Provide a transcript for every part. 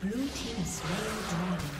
Blue team is slain the dragon.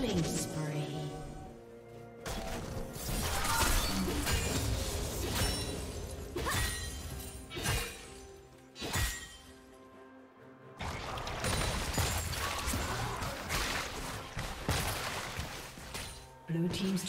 Killing spree. Blue team's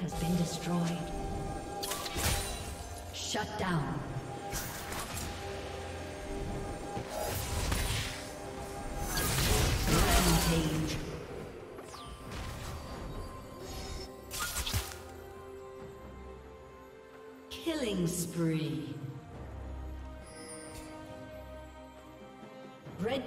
Has been destroyed. Shut down. Rampage. Killing spree. Red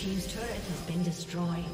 team's turret has been destroyed.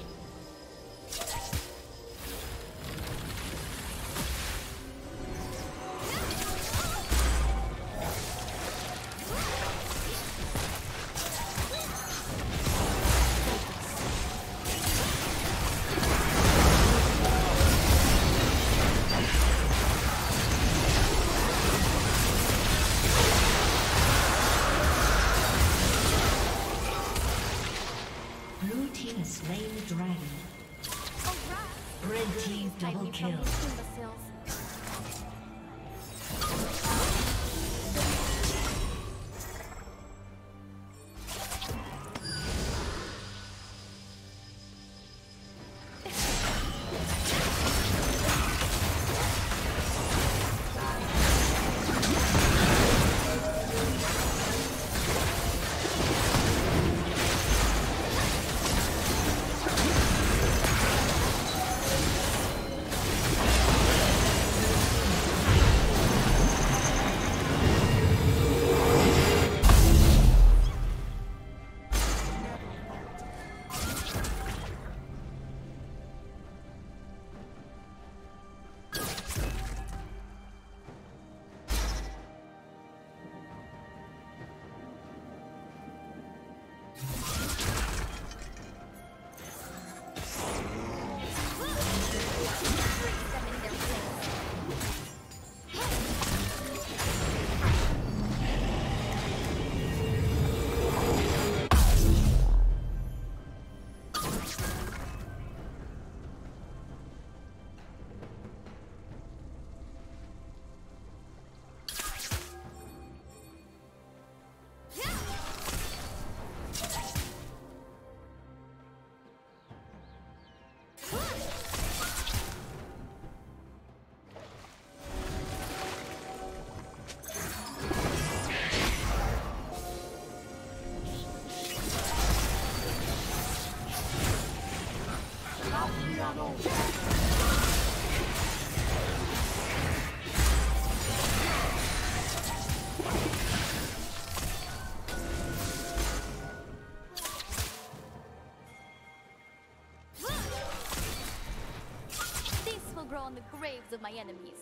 Of my enemies.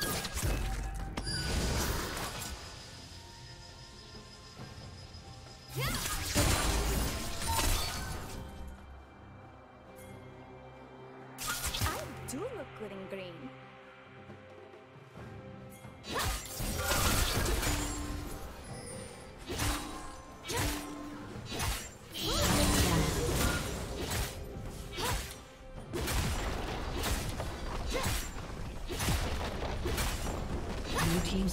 I do look good in green. Team's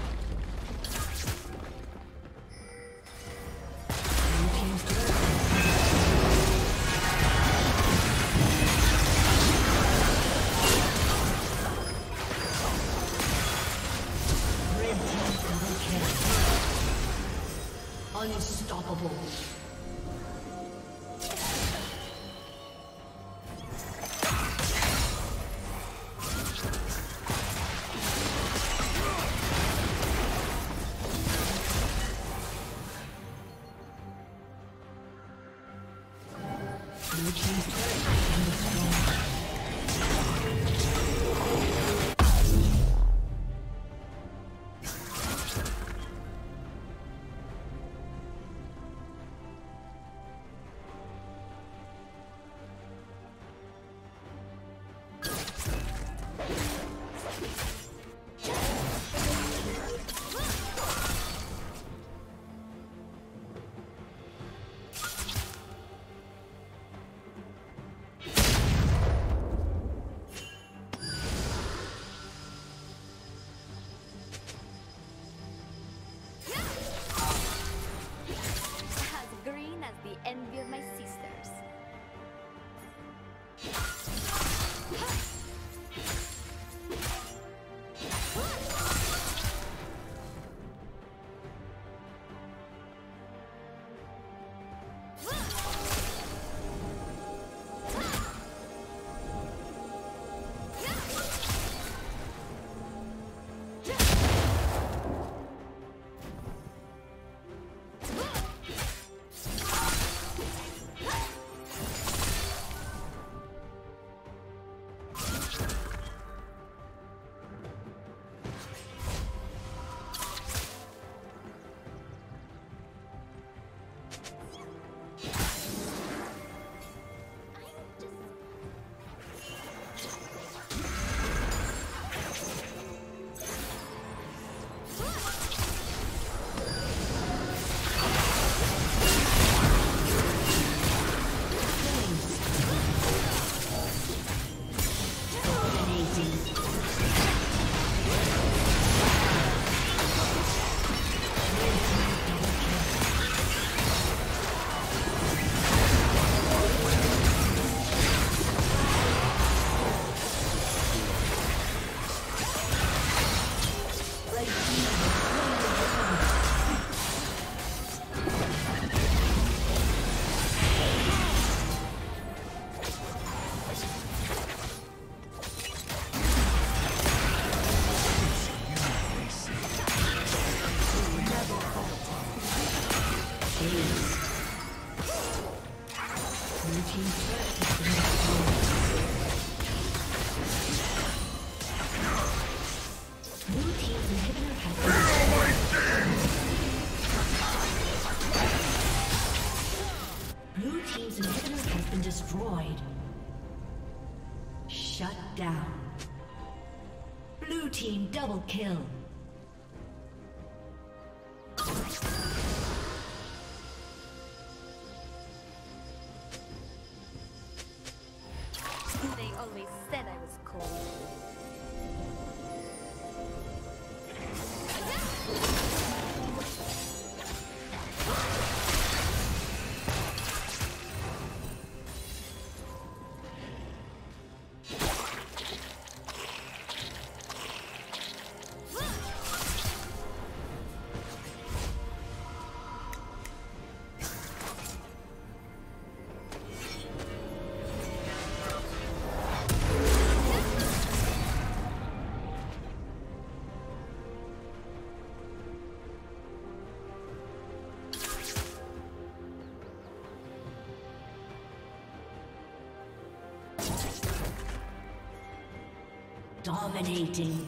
Destroyed. Shut down. Blue team double kill. They always said I was cold. Dominating.